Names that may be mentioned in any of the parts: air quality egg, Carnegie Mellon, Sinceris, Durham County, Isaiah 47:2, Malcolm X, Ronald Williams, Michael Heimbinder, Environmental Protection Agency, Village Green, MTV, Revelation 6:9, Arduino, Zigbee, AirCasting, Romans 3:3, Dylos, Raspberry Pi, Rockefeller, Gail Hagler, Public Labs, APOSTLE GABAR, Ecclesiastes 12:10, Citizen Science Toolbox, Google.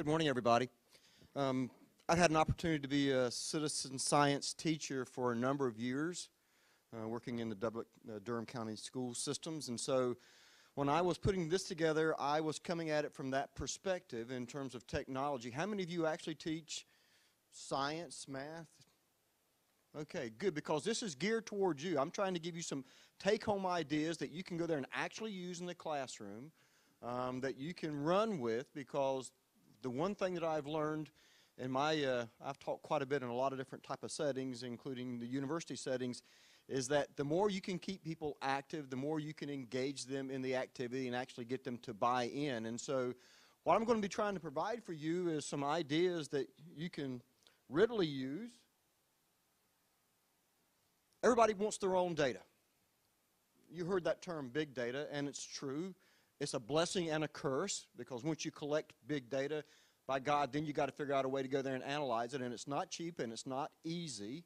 Good morning, everybody. I've had an opportunity to be a citizen science teacher for a number of years, working in the Durham County school systems, and so when I was putting this together, I was coming at it from that perspective in terms of technology. How many of you actually teach science, math? Okay, good, because this is geared towards you. I'm trying to give you some take-home ideas that you can go there and actually use in the classroom, that you can run with, because the one thing that I've learned in my, I've taught quite a bit in a lot of different type of settings, including the university settings, is that the more you can keep people active, the more you can engage them in the activity and actually get them to buy in. And so what I'm going to be trying to provide for you is some ideas that you can readily use. Everybody wants their own data. You heard that term, big data, and it's true. It's a blessing and a curse, because once you collect big data, by God, then you got to figure out a way to go there and analyze it, and it's not cheap and it's not easy.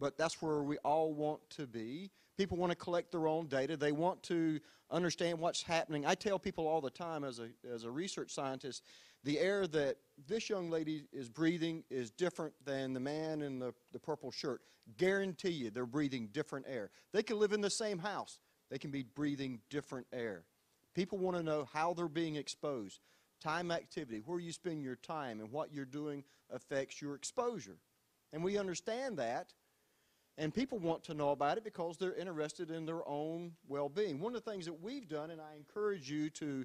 But that's where we all want to be. People want to collect their own data. They want to understand what's happening. I tell people all the time as a research scientist, the air that this young lady is breathing is different than the man in the purple shirt. Guarantee you they're breathing different air. They can live in the same house. They can be breathing different air. People want to know how they're being exposed. Time activity, where you spend your time and what you're doing affects your exposure. And we understand that. And people want to know about it because they're interested in their own well-being. One of the things that we've done, and I encourage you to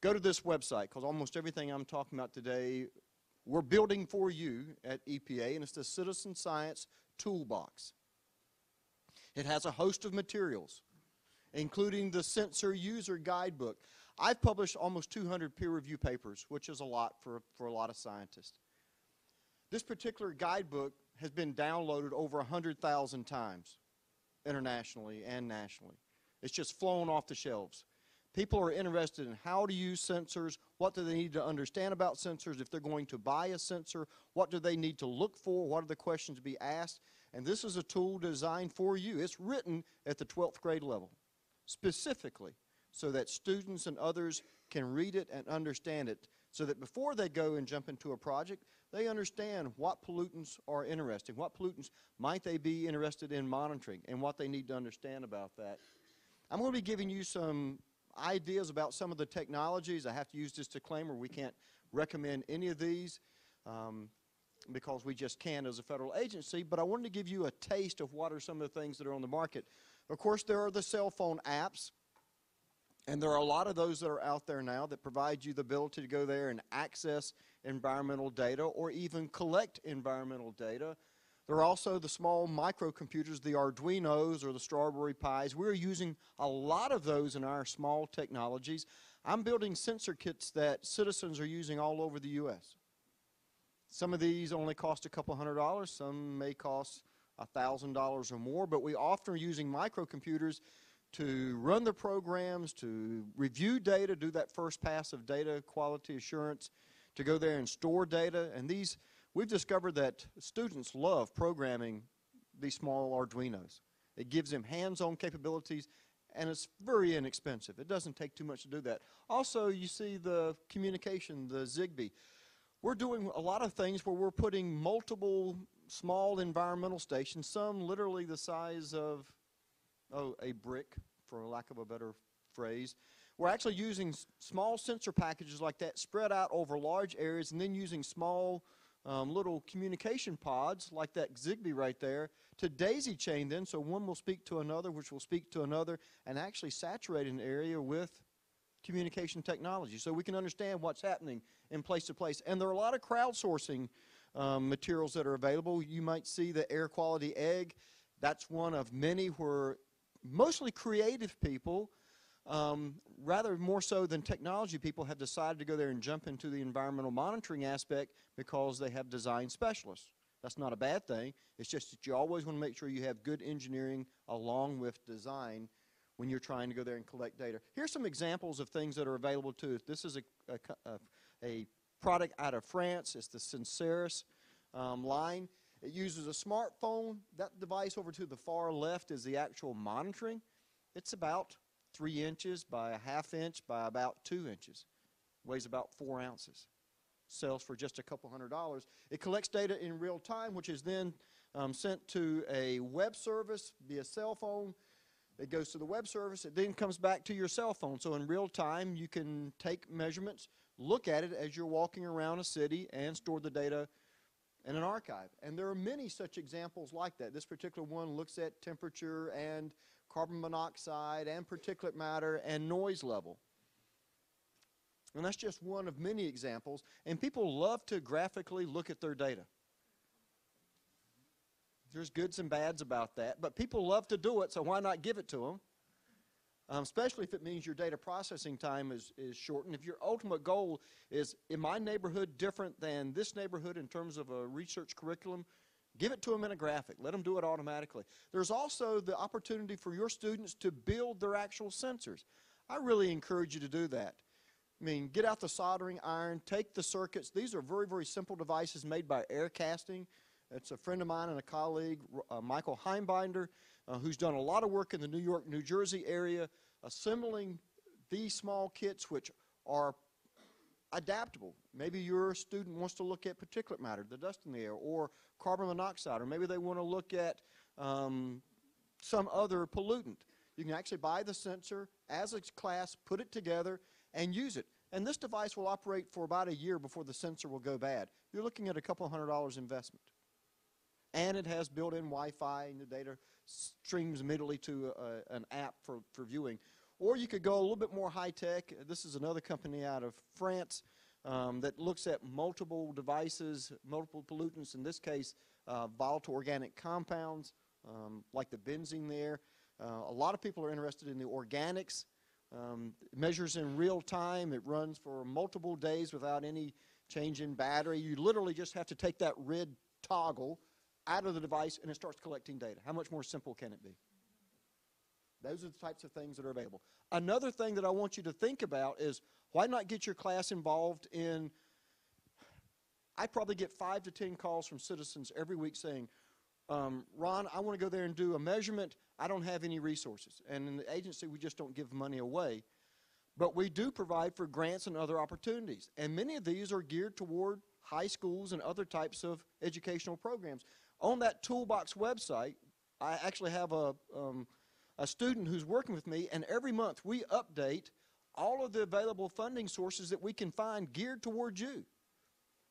go to this website, because almost everything I'm talking about today, we're building for you at EPA, and it's the Citizen Science Toolbox. It has a host of materials, including the Sensor User Guidebook. I've published almost 200 peer review papers, which is a lot for a lot of scientists. This particular guidebook has been downloaded over 100,000 times internationally and nationally. It's just flown off the shelves. People are interested in how to use sensors, what do they need to understand about sensors, if they're going to buy a sensor, what do they need to look for, what are the questions to be asked, and this is a tool designed for you. It's written at the 12th grade level, specifically, so that students and others can read it and understand it, so that before they go and jump into a project, they understand what pollutants are interesting, what pollutants might they be interested in monitoring, and what they need to understand about that. I'm going to be giving you some ideas about some of the technologies. I have to use this disclaimer, we can't recommend any of these because we just can't as a federal agency, but I wanted to give you a taste of what are some of the things that are on the market. Of course, there are the cell phone apps, and there are a lot of those that are out there now that provide you the ability to go there and access environmental data or even collect environmental data. There are also the small microcomputers, the Arduinos or the Raspberry Pis. We're using a lot of those in our small technologies. I'm building sensor kits that citizens are using all over the U.S. Some of these only cost a couple $100s. Some may cost $1,000 or more, but we often are using microcomputers to run the programs, to review data, do that first pass of data quality assurance, to go there and store data. And these, we've discovered that students love programming these small Arduinos. It gives them hands-on capabilities, and it's very inexpensive. It doesn't take too much to do that. Also, you see the communication, the Zigbee. We're doing a lot of things where we're putting multiple small environmental stations, some literally the size of a brick, for lack of a better phrase. We're actually using small sensor packages like that spread out over large areas, and then using small little communication pods like that Zigbee right there to daisy chain them, so one will speak to another, which will speak to another, and actually saturate an area with communication technology so we can understand what's happening in place to place. And there are a lot of crowdsourcing materials that are available. You might see the Air Quality Egg. That's one of many where mostly creative people, rather more so than technology people, have decided to go there and jump into the environmental monitoring aspect because they have design specialists. That's not a bad thing. It's just that you always want to make sure you have good engineering along with design when you're trying to go there and collect data. Here's some examples of things that are available too. This is a product out of France. It's the Sinceris line. It uses a smartphone. That device over to the far left is the actual monitoring. It's about 3 inches by a half inch by about 2 inches. Weighs about 4 ounces. cells for just a couple $100. It collects data in real time, which is then sent to a web service via cell phone. It goes to the web service. It then comes back to your cell phone. So in real time, you can take measurements, look at it as you're walking around a city, and store the data in an archive. And there are many such examples like that. This particular one looks at temperature and carbon monoxide and particulate matter and noise level. And that's just one of many examples. And people love to graphically look at their data. There's goods and bads about that, but people love to do it, so why not give it to them? Especially if it means your data processing time is shortened. If your ultimate goal is my neighborhood different than this neighborhood in terms of a research curriculum, give it to them in a graphic. Let them do it automatically. There's also the opportunity for your students to build their actual sensors. I really encourage you to do that. I mean, get out the soldering iron, take the circuits. These are very, very simple devices made by AirCasting. It's a friend of mine and a colleague, Michael Heimbinder, who's done a lot of work in the New York, New Jersey area assembling these small kits which are adaptable. Maybe your student wants to look at particulate matter, the dust in the air, or carbon monoxide, or maybe they want to look at some other pollutant. You can actually buy the sensor as a class, put it together, and use it. And this device will operate for about a year before the sensor will go bad. You're looking at a couple $100 investment. And it has built-in Wi-Fi, and the data streams immediately to an app for viewing. Or you could go a little bit more high-tech. This is another company out of France that looks at multiple devices, multiple pollutants, in this case, volatile organic compounds, like the benzene there. A lot of people are interested in the organics. It measures in real time. It runs for multiple days without any change in battery. You literally just have to take that red toggle out of the device and it starts collecting data. How much more simple can it be? Those are the types of things that are available. Another thing that I want you to think about is why not get your class involved in, I probably get 5 to 10 calls from citizens every week saying, Ron, I want to go there and do a measurement. I don't have any resources. And in the agency, we just don't give money away. But we do provide for grants and other opportunities. And many of these are geared toward high schools and other types of educational programs. On that Toolbox website, I actually have a student who's working with me, and every month we update all of the available funding sources that we can find geared toward you.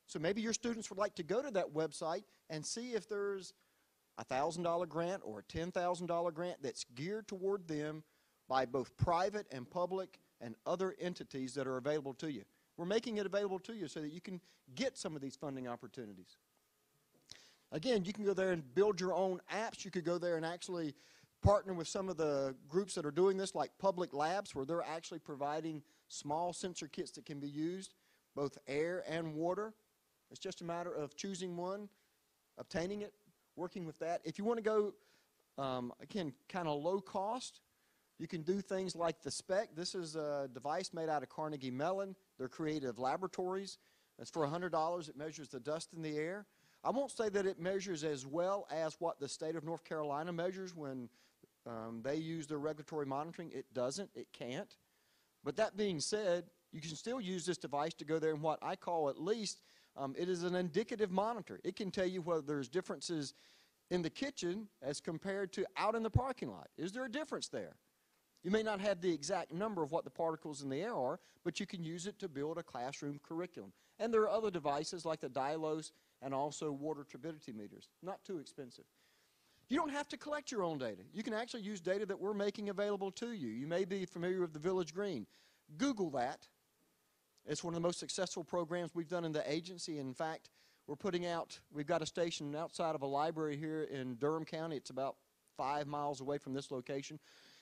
So maybe your students would like to go to that website and see if there's a $1,000 grant or a $10,000 grant that's geared toward them by both private and public and other entities that are available to you. We're making it available to you so that you can get some of these funding opportunities. Again, you can go there and build your own apps. You could go there and actually partner with some of the groups that are doing this, like Public Labs, where they're actually providing small sensor kits that can be used, both air and water. It's just a matter of choosing one, obtaining it, working with that. If you want to go, again, kind of low cost, you can do things like the SPEC. This is a device made out of Carnegie Mellon, their creative laboratories. It's for $100. It measures the dust in the air. I won't say that it measures as well as what the state of North Carolina measures when they use their regulatory monitoring. It doesn't. It can't. But that being said, you can still use this device to go there and what I call at least, it is an indicative monitor. It can tell you whether there's differences in the kitchen as compared to out in the parking lot. Is there a difference there? You may not have the exact number of what the particles in the air are, but you can use it to build a classroom curriculum. And there are other devices like the Dylos and also water turbidity meters. Not too expensive. You don't have to collect your own data. You can actually use data that we're making available to you. You may be familiar with the Village Green. Google that. It's one of the most successful programs we've done in the agency. In fact, we're putting out, we've got a station outside of a library here in Durham County. It's about 5 miles away from this location.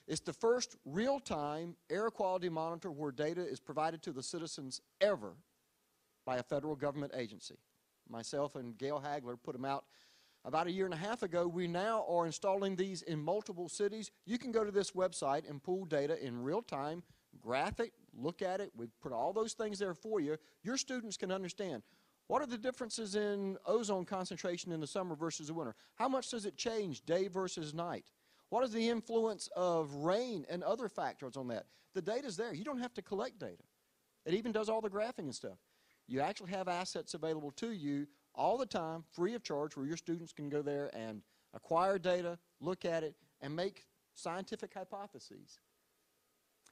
It's the first real-time air quality monitor where data is provided to the citizens ever by a federal government agency. Myself and Gail Hagler put them out about a year and a half ago. We now are installing these in multiple cities. You can go to this website and pull data in real time, graphic, look at it. We put all those things there for you. Your students can understand. What are the differences in ozone concentration in the summer versus the winter? How much does it change day versus night? What is the influence of rain and other factors on that? The data's there. You don't have to collect data. It even does all the graphing and stuff. You actually have assets available to you all the time, free of charge, where your students can go there and acquire data, look at it, and make scientific hypotheses.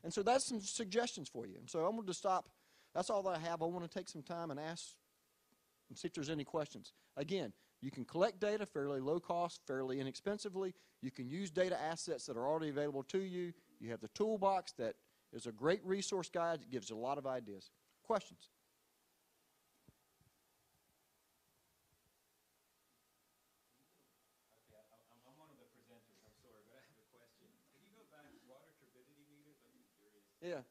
And so that's some suggestions for you. And so I'm going to stop. That's all that I have. I want to take some time and ask and see if there's any questions. Again, you can collect data fairly low cost, fairly inexpensively. You can use data assets that are already available to you. You have the toolbox that is a great resource guide that gives you a lot of ideas. Questions? Yeah.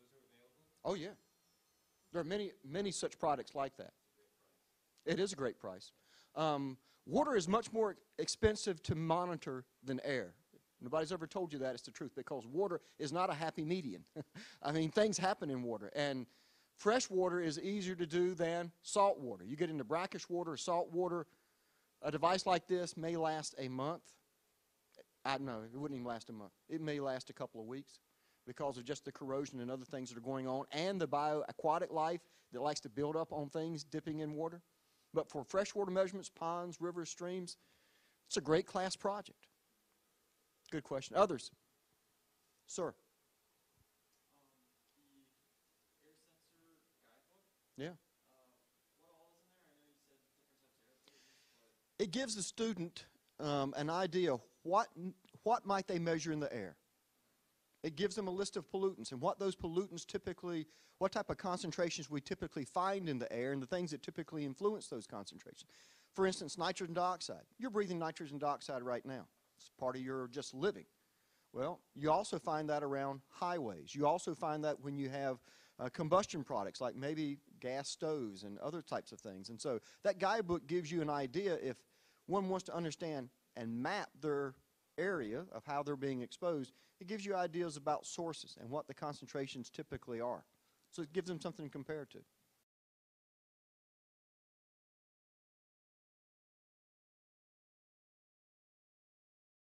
Those are available? Oh, yeah. There are many, many such products like that. It is a great price. Water is much more expensive to monitor than air. Nobody's ever told you that. It's the truth, because water is not a happy median. I mean, things happen in water, and fresh water is easier to do than salt water. You get into brackish water, salt water, a device like this may last a month. I know, it wouldn't even last a month. It may last a couple of weeks because of just the corrosion and other things that are going on, and the bioaquatic life that likes to build up on things dipping in water. But for freshwater measurements, ponds, rivers, streams, it's a great class project. Good question. Others? Sir? The air sensor guidebook? Yeah. What all is in there? I know you said different types of air pollutants, but it gives the student an idea of what might they measure in the air. It gives them a list of pollutants and what those pollutants typically, what type of concentrations we typically find in the air and the things that typically influence those concentrations. For instance, nitrogen dioxide. You're breathing nitrogen dioxide right now. It's part of your just living. Well, you also find that around highways. You also find that when you have combustion products like maybe gas stoves and other types of things. And so that guidebook gives you an idea if one wants to understand and map their area of how they're being exposed. It gives you ideas about sources and what the concentrations typically are. So it gives them something to compare to.